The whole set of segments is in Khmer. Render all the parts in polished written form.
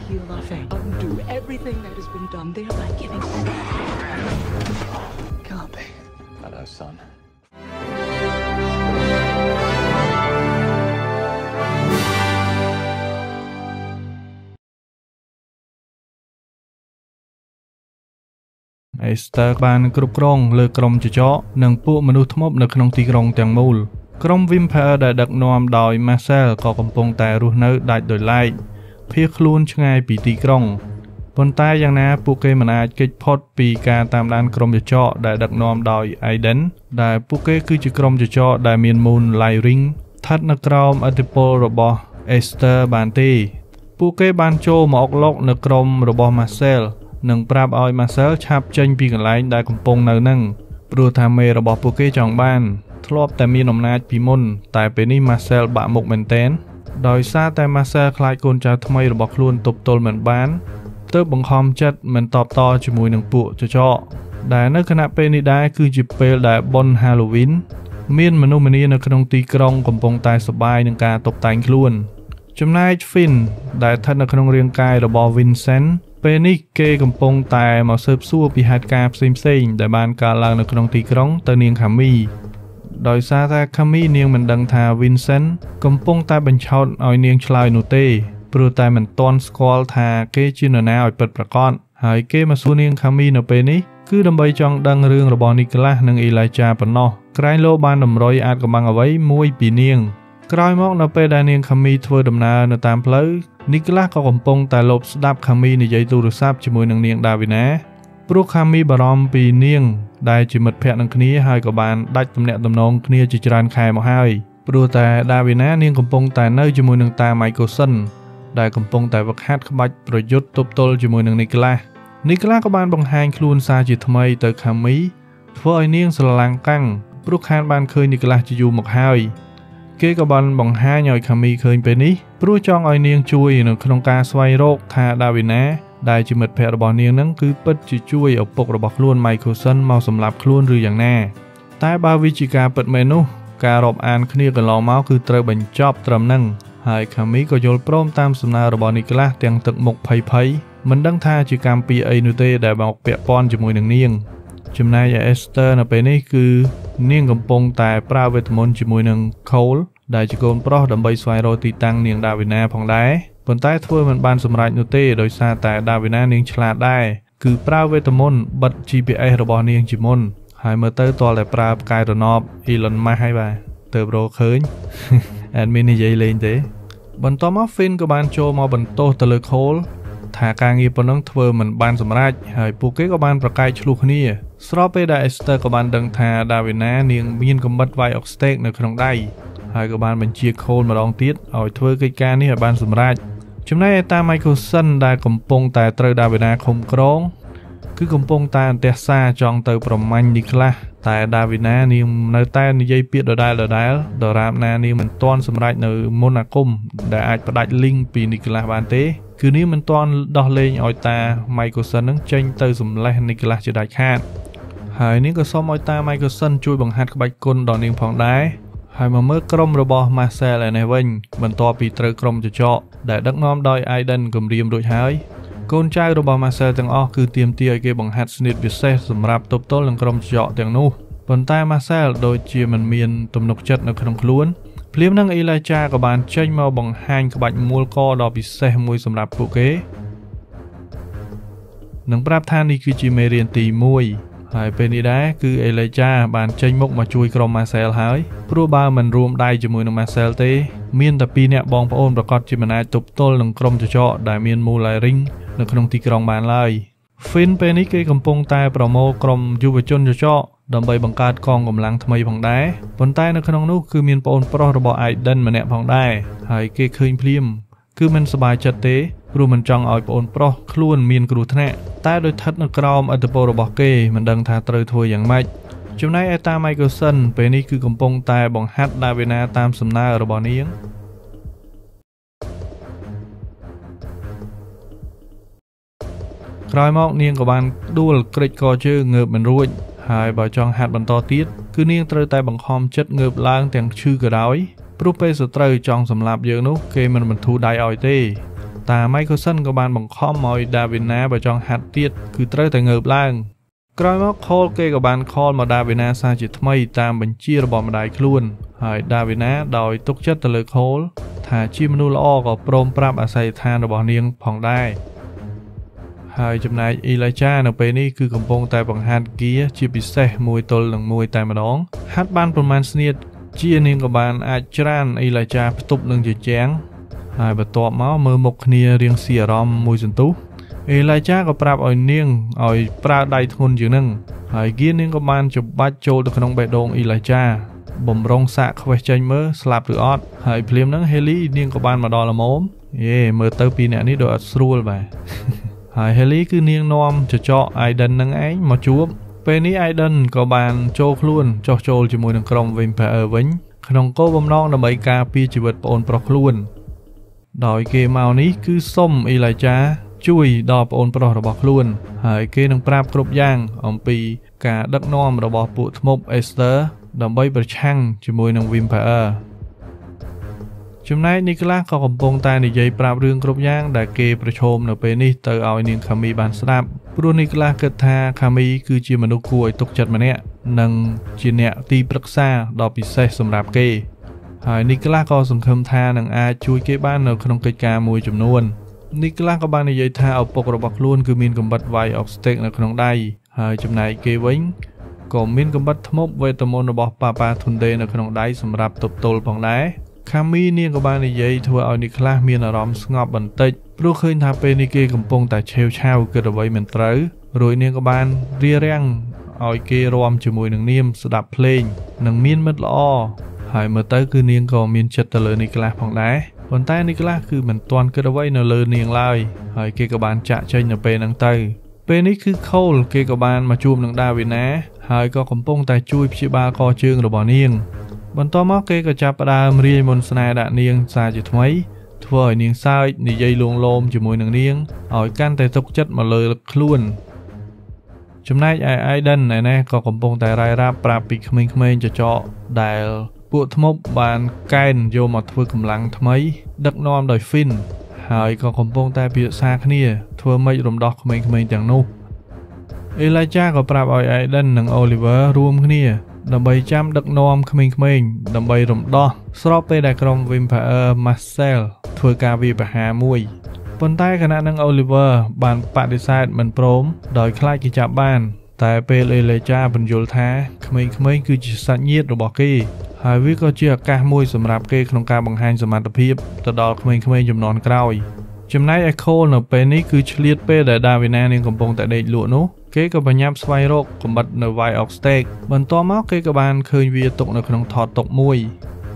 make you loving, undo everything that has been done there by giving up. Can't be. Hello, son. Esther ban krup krong lơ krom cho chó nâng pua manu thấm mốc nâng nông ti krong tàng mul krom Vimper đã đặt nom đòi Marcel có cầm pong tài ruột nợ đại đổi lại phía luôn cho ngay bị ti krong phần tai giang ná pua kê mình ai kích pot vì cả tam lan krom cho chó đã đặt nom đòi ai đến đại pua kê cứ chỉ krom cho chó đại miền môn lại ring thắt nâng krom atipol robot Esther ban ti pua kê ban cho mọc lóc nâng krom robot Marcel នឹងប្រាប់ឲ្យម៉ាសែលឆាប់ចេញពីកន្លែងដែលកំពុងនៅនឹងព្រោះថាមេរបស់ពួកគេចង់បានធ្លាប់តែមានអំណាចពីមុនតែពេលនេះម៉ាសែលបាក់មុខមែនទែនដោយសារតែម៉ាសែលខ្លាចកូនចៅថ្មីរបស់ខ្លួនទប់ទល់មិនបានទៅបង្ខំចិត្តមិនតបតជាមួយនឹងពួកចៅចោកដែលនៅគណៈពេលនេះដែរគឺជាពេលដែលប៉ុនហាឡូវីនមានមនុស្សនានានៅក្នុងទីក្រុងកំពុងតែសម្បាយនឹងការតុបតែងខ្លួនចំណែក Phoenix គេកំពុងតែមកស៊ើបសួរពីហេតុការណ៍ផ្សេងៗដែលបានកើតឡើងនៅក្នុងទីក្រុងទៅនាងខាមីដោយសារថាខាមីនាងមិនដឹងថា Vincent កំពុងតែបញ្ឆោតឲ្យនាងឆ្លើយនោះទេព្រោះតែមិនទាន់ស្គាល់ថាគេជានរណាឲ្យពិតប្រាកដហើយគេមកសួរនាងខាមីនៅពេលនេះគឺដើម្បីចង់ដឹងរឿងរបស់ Nicholas និង Elijah ប៉ុណ្ណោះក្រែងលោបានតម្រុយអាចកំបាំងអ្វីមួយពីនាង ក្រោយមកនៅពេលដែលនាងខាមីធ្វើដំណើរនៅតាមផ្លូវ Michelson ដែលកំពុងតែវឹកហាត់ក្បាច់ប្រយុទ្ធទប់ទល់ជាមួយនឹង គេក៏បានបង្ហាញឲ្យខាមីឃើញពេលនេះព្រោះចង់ឲ្យនាងជួយនៅក្នុងការស្វែងរកថាដាវីណាដែលជាមិត្តភក្តិរបស់នាងនឹងគឺពិតជាជួយឪពុករបស់ខ្លួន Michelson មកសម្លាប់ខ្លួនឬយ៉ាងណាតែបើវាជាការពិតមែននោះការរាប់អានគ្នាកន្លងមកគឺត្រូវបញ្ចប់ត្រឹមនឹងហើយខាមីក៏យល់ព្រមតាមសំណើរបស់ Nicholas ទាំងទឹកមុខភ័យៗមិនដឹងថាជាកម្មពីអីនោះទេដែលមកពាក់ព័ន្ធជាមួយនឹងនាង ចំណែក Esther នៅពេលនេះគឺនាងកំពុងតែប្រើវេទមន្តជាមួយនឹង Cole ដែលជាកូនប្រុសដើម្បីស្វែងរកទីតាំងនាង Davina ផងដែរប៉ុន្តែធ្វើមិនបានសម្រេចនោះទេដោយសារតែ Davina នាងឆ្លាតដែរគឺប្រើវេទមន្តបិទ GPS របស់នាងជាមុនហើយមើលទៅតើតែប្រើផ្កាយរណប Elon Musk ហើយបាទទើបរកឃើញ admin និយាយលេងទេបន្ទាប់មក Finn ក៏បានចូលមកបន្ទោសទៅលើ Cole ថាការងារប៉ុណ្ណឹងធ្វើមិនបានសម្រេចហើយពួកគេក៏បានប្រកែកឆ្លោះគ្នាស្របពេលដែល Esther ក៏បានដឹងថា Davina នាងមានកំបិតវាយអុកស្តេកនៅក្នុងដៃហើយក៏បានបញ្ជា Cole ម្ដងទៀតឲ្យធ្វើកិច្ចការនេះឲ្យបានសម្រេចចំណែកឯតា Michelson ដែលកំពុងតែត្រូវ Davina ឃុំក្រងគឺកំពុងតែអន្តះសាចង់ទៅប្រមាញ់ Nicholas តែ Davina នាងនៅតែនិយាយពាក្យដដែលៗដរាបណានាងមិនទាន់សម្រេចនៅមុនអាគមដែលអាចផ្ដាច់ link ពី Nicholas បានទេ គឺនាងមិនទាន់ដោះលែងឲ្យតា Michelson នឹងចេញទៅសម្លេះNicholasជាដាច់ខាតហើយនាងក៏សុំឲ្យតា Michelson ជួយបង្ហាត់ក្បាច់គុណដល់នាងផងដែរហើយមកមើលក្រុមរបស់ Marcel ឯនេះវិញបន្ទាប់ពីត្រូវក្រុមចចកដែលដឹកនាំដោយ Aiden គម្រាមរួចហើយកូនចៅរបស់ Marcel ទាំងអស់គឺទាមទារឲ្យគេបង្ហាត់ស្នេហ៍ពិសេសសម្រាប់ទប់ទល់នឹងក្រុមចចកទាំងនោះប៉ុន្តែ Marcel ដូចជាមិនមានទំនុកចិត្តនៅក្នុងខ្លួន ភ្លាមនឹង Elijah ក៏បានចេញមកបង្ហាញក្បាច់មូលកដ៏ពិសេសមួយសម្រាប់ពួកគេនឹងប្រាប់ថានេះគឺជាមេរៀនទី1ហើយពេលនេះដែរគឺ Elijah បានចេញមកជួយក្រុម Marcel ហើយព្រោះបើមិនរួមដៃជាមួយនឹង Marcel ទេមានតែពីរអ្នកបងប្អូនប្រកាសជាមិនអាចទប់ទល់នឹងក្រុមចចកដែលមានមូលឡៃរីងនៅក្នុងទីក្រុងបានឡើយ Finn ពេលនេះគេកំពុងតែប្រមូលក្រុមយុវជនចចក ដើម្បីបង្កើតកងកម្លាំងថ្មីផងដែរប៉ុន្តែនៅក្នុងនោះគឺមានប្អូនប្រុសរបស់ Aiden ម្នាក់ផងដែរហើយគេឃើញភ្លាមគឺមិនសប្បាយចិត្តទេព្រោះមិនចង់ឲ្យប្អូនប្រុសខ្លួនមានគ្រោះថ្នាក់តែដោយថិតនៅក្រោមឥទ្ធិពលរបស់គេមិនដឹងថាត្រូវធ្វើយ៉ាងម៉េចចំណែកឯតា Michelson ពេលនេះគឺកំពុងតែបង្ហាត់ Davina តាមសំណើរបស់នាង ក្រោយមកនាងក៏បានដួលក្រិចកជើងងើបមិនរួច ហើយបើចង់ហាត់បន្តទៀតគឺនាងត្រូវតែបង្ខំចិត្តងើបឡើងទាំងឈឺក៏ដោយព្រោះពេលសត្រូវចង់សម្លាប់យើងនោះគេមិនបន្ធូរដៃឲ្យទេតែ แต่ Mickelson ก็បានបង្ខំឲ្យ ជានាងក៏បានអាចច្រានអីលាចាផ្ទប់នឹងជា Penny Aiden ក៏បានចូលខ្លួនចោះចូលជាមួយនឹងក្រុម Vampire វិញក្នុងគោលបំណងដើម្បីការពារជីវិតប្អូនប្រុសខ្លួនដោយគេមកនេះគឺសុំ Elijah ជួយដល់ប្អូនប្រុសរបស់ខ្លួនហើយគេនឹងប្រាប់គ្រប់យ៉ាងអំពីការដឹកនាំរបស់ពួកថ្មប់ Esther ដើម្បីប្រឆាំងជាមួយនឹង Vampire ចំណែក Nicholas ក៏កំពុងតែនិយាយប្រាប់រឿងគ្រប់យ៉ាងដែលគេប្រជុំនៅពេលនេះទៅឲ្យ Naomi បានស្ដាប់ ព្រោះ Nicholas គិតថា Kami គឺជាមនុស្សគួរឲ្យទុកចិត្តម្នាក់ និងជាអ្នកទីប្រឹក្សាដ៏ពិសេសសម្រាប់គេ ហើយ Nicholas ក៏សង្ឃឹមថានឹងអាចជួយគេបាននៅក្នុងកិច្ចការមួយចំនួន Nicholas ក៏បាននិយាយថា ឪពុករបស់ខ្លួនគឺមានកំបិតវាយ obstacle នៅក្នុងដៃ ហើយចំណែកគេវិញ ក៏មានកំបិតថ្មប់វេទមន្តរបស់ Papa Tunde នៅក្នុងដៃសម្រាប់ទប់ទល់ផងដែរ Kami នាងក៏បាននិយាយធ្វើឲ្យ Nicholas មានអារម្មណ៍ស្ងប់បន្តិច ព្រោះឃើញថាពេលនេះគេកំពុងតែឆេវឆាវគិតអ្វីមិនត្រូវ ធ្វើឲ្យនាងសើចនិយាយលួងលោមជាមួយនឹងនាងឲ្យកាន់តែទុកចិត្តមកលើខ្លួនចំណែក Aiden ណែៗក៏កំពុងតែរាយរ៉ាប់ប្រាប់ពីក្មេងៗចចដែលពួកថ្មប់បានកែនយកមកធ្វើកម្លាំងថ្មីដឹកនាំដោយ Finn ហើយក៏កំពុងតែពិភាក្សាគ្នាធ្វើម៉េចរំដោះក្មេងៗទាំងនោះ Elijah ក៏ប្រាប់ Aiden និង Oliver រួមគ្នា ដើម្បីចាំដឹកនាំក្មេងៗដើម្បីរំដោះស្របពេលដែលក្រុម Vampire Marcel ធ្វើការវាយប្រហារមួយប៉ុន្តែគណៈនឹង Oliver បានបដិសេធមិនព្រមដោយខ្លាចគេចាប់បានតែពេល Elijah ពន្យល់ថាក្មេងៗគឺជាសាច់ញាតិរបស់គេហើយវាក៏ជាឱកាសមួយសម្រាប់គេក្នុងការបង្ហាញសមត្ថភាពទៅដល់ក្មេងៗចំនួនក្រោយចំណែក Cole នៅពេលនេះគឺឆ្លៀតពេលដែល Davina នាងកំពុងតែដេកលក់នោះ គេក៏បញ្ញាប់ស្វែងរកកំបិតនៅ White Obstacle បន្ទាប់មកគេក៏បានឃើញវាຕົកនៅក្នុងថតតុកមួយ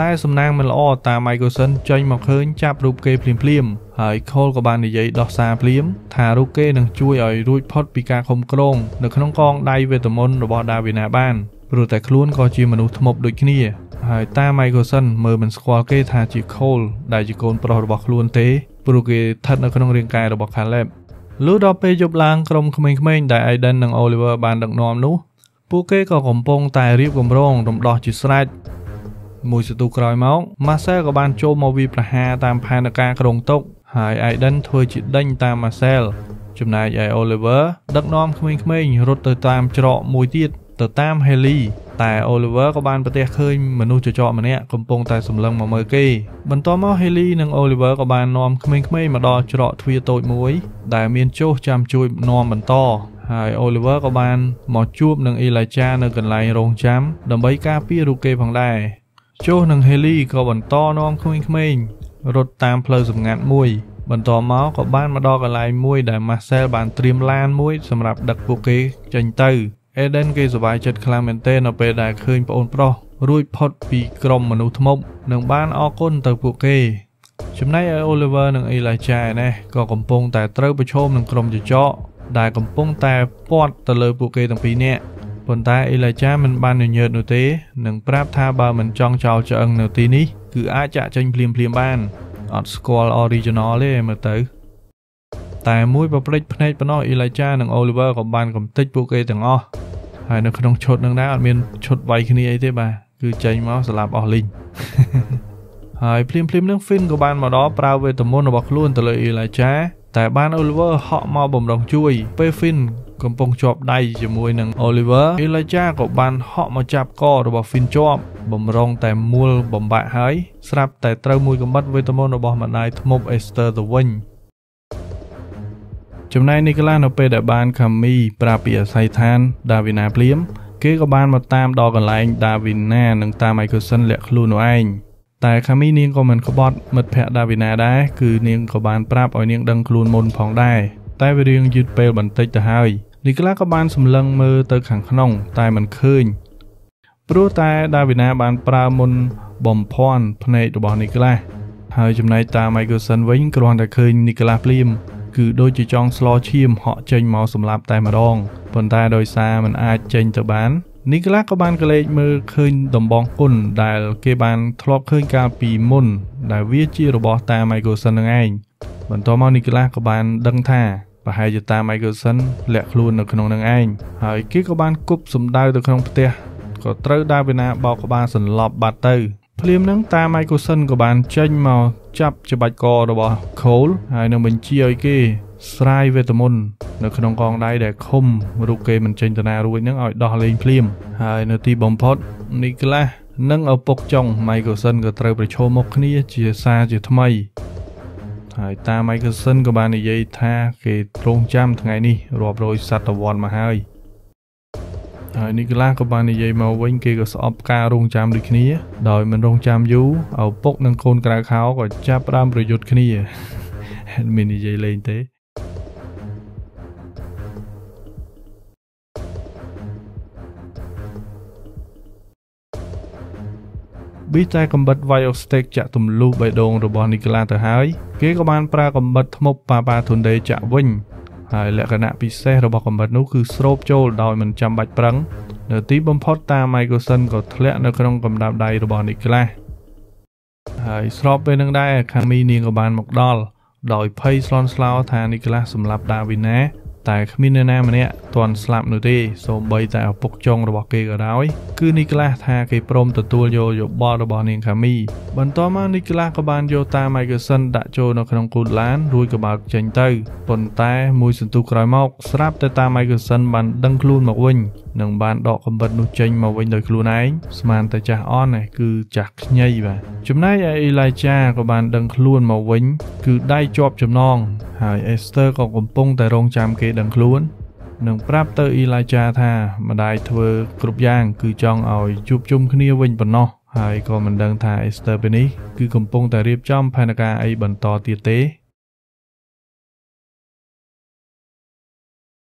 តែសំណាងមិនល្អតា Mickelson ចេញមកឃើញចាប់រូបគេភ្លាមៗហើយ Cole ក៏បាននិយាយដោះសារភ្លាមថារូបគេនឹងជួយឲ្យរួចផុតពីការឃុំឃ្រងនៅក្នុងកងដៃវេទមន្តរបស់ Davina បានព្រោះតែខ្លួនក៏ជាមនុស្សថ្មប់ដូចគ្នាហើយតា Mickelson មើលមិនស្គាល់គេថាជា Cole ដែលជាកូនប្រុសរបស់ខ្លួនទេព្រោះគេស្ថិតនៅក្នុងរាងកាយរបស់ Caleb លុះដល់ពេលយប់ឡើងក្រុមក្មេងៗដែល Aiden និង Oliver បានដឹកនាំនោះពួកគេក៏កំពុងតែរៀបគម្រោងរំដោះជាស្រេចមួយសន្ទុះក្រោយមក Marcel ក៏បានចូលមកវាយប្រហារតាមផែនការក្រុងតុកហើយ Aiden ធ្វើជាដេញតាម Marcel ចំណែក Oliver ដឹកនាំក្មេងៗរត់ទៅតាមច្រកមួយទៀតទៅតាម Haley តែ Oliver ក៏បានប្រទះឃើញមនុស្សចចម្នាក់កំពុងតែសម្លឹងមកមើលគេបន្ទាប់មក Haley និង Oliver ក៏បាននាំក្មេងៗមកដល់ច្រកទ្វារតូចមួយដែលមានចោះចាំជួយនាំបន្តហើយ Oliver ក៏បានមកជួបនឹង Elijah នៅកន្លែងរោងចាំដើម្បីការពាររូបគេផងដែរចោះនឹង Haley ក៏បន្តនាំក្មេងៗរត់តាមផ្លូវសម្ងាត់មួយបន្ទាប់មកក៏បានមកដល់កន្លែងមួយដែល Marcel បានត្រៀមឡានមួយសម្រាប់ដឹកពួកគេចេញទៅ Aiden គេសប្បាយចិត្តខ្លាំងមែនទែននៅពេលដែលឃើញប្អូនប្រុសរួចផុតពីក្រុមមនុស្សថ្មប់និងបានអរគុណទៅពួកគេចំណែក Oliver និង Elijah ណេះក៏កំពុងតែត្រូវប្រឈមនឹងក្រុមចចដែលកំពុងតែព័ទ្ធទៅលើពួកគេទាំងពីរនាក់ប៉ុន្តែ Elijah មិនបានញញើតនោះទេនិងប្រាប់ថាបើមិនចង់ចោលឆ្អឹងនៅទីនេះគឺអាចចាក់ចេញភ្លាមៗបានអត់ស្គាល់ original ទេមើលទៅតែមួយប្រព្រឹត្តភ្នែកប៉ុណ្ណោះ Elijah និង Oliver ក៏បានកំទេចពួកគេទាំងអស់ ហើយនៅក្នុងឈុតនឹងដែរអត់មានឈុតវាយគ្នាអីទេបាទគឺចេញមកស្លាប់អស់លីង Hãy phim phim nước phim của bạn mà đó prao về tầm môn bọc luôn từ lời là trái. Tại ban Oliver họ mau bầm đồng chui. Pê phim cầm bông chọp đầy cho mùi nâng Oliver. Ý là cha của bạn họ mà chạp co rồi bọc phim chọp. Bầm rong tại mua bầm bạc hái. Sạp tại trao mùi cầm bắt về tầm môn bọc mặt này thầm mục Esther the Wing. Chấm này Nicola nó bê đại ban khám mi pra bìa say than Davina Pliếm. Kế có ban mà tam đo còn là anh Davina nâng ta mày cơ sân lẹc lưu nó anh. Tại khám mi niên có mình có bọt mật phẹ Davina đá. Cứ niên có ban prap ở niên đăng luôn môn phòng đài. Tại vì riêng dứt bèo bẩn tích từ hai Nicola có ban xùm lân mơ tới khẳng nông. Tại mình khơi Pro tại Davina ban pra môn bòm phòn phần này đồ bỏ Nicola. Hơi chấm này ta mày cơ sân với những cơ đoàn đã khơi Nicola Pliếm. Cứ đôi chỉ trong slot chim họ chênh màu sầm lạp tay mà đong. Phần ta đôi xa mình ai chênh tờ bán. Nicolas có ban cái lệ mơ khơi đồng bóng côn đại kê ban thọt khơi ca pì môn đại viết chia đồ bó ta Michelson nâng anh. Bản tòa mau Nicolas có ban đăng thả và hai giờ ta Michelson lẹ luôn ở khăn nâng anh. Hỏi kia có ban cúp sầm đai từ khăn tè có trâu đa bên à bao có ban sần lọp bạt tư. Phim nâng ta Michelson có ban chênh màu chắp cho bạch co đồ bó khốn hai nâng mình chia ấy kia. Sai về tầm môn nó không còn đây để không rút kê mình chênh tầm nào rồi nâng ỏi đỏ lên phim hai nó ti bóng phốt Nicola nâng ở bốc trong Michelson có trâu bởi chô mốc nia chìa xa chìa thâm mây hai ta Michelson có bàn này dây tha kê trông chăm thằng ngày ni rộp rồi sát tầm vọt mà hai hai Nicola có bàn này dây màu vinh kê có sọp ca rông chăm được nia đòi mình rông chăm dú ở bốc nâng khôn kra kháo có cháp ram rồi dụt nia mình này dây lên thế. Bí tay cầm bật vai ốc steak chạ tùm lưu bày đồn rồi bỏ Nicola thở hái. Kế có ban pra cầm bật thâm mốc bà thôn đế chạ vinh. Hãy lẽ cả nạ bị xe rồi bỏ cầm bật nấu cứ srop chô đòi mình chăm bạch prắng. Nở tí bấm phót ta Michelson có lẽ nó không cầm đạp đầy rồi bỏ Nicola. Hãy srop bên nâng đai khả mi niên của ban mọc đo. Đòi pay slon slow thà Nicola xùm lạp đà vì ná. Tại khả mi nè nà mà nè toàn slap nửa tê xôm bay tại ốc bốc chông rồi bỏ kê gà đói. Cứ Nicola tha kê prom tờ tuol vô dọc bò rồi bỏ nên khả mi. Bản tòa mà Nicola có ban vô ta Michelson đã cho nó khả nông cụt lán rùi cả bạc chanh tư. Bọn ta mùi sân tu khói mọc srap tại ta Michelson bàn đăng khuôn mọc vinh. Nâng bàn đọ cầm vật nụ chanh mọc vinh đời khuôn ái. Sman tại chá on này cứ chạc nhây bà. Chùm nay Elijah có bàn đăng khuôn mọc vinh. Cứ đai chọp chùm non. Hãy Esther có cầm bông tại rong cham kê đăng khuôn. Nâng práp tới Elijah tha mà đại thơ cực giang cứ chong ỏi chụp chung khá nia vinh bẩn nó. Hãy còn mình đăng thả Esther bên ý. Cứ cầm bông tại riêng chom Panaka ấy bẩn to tiệt tế.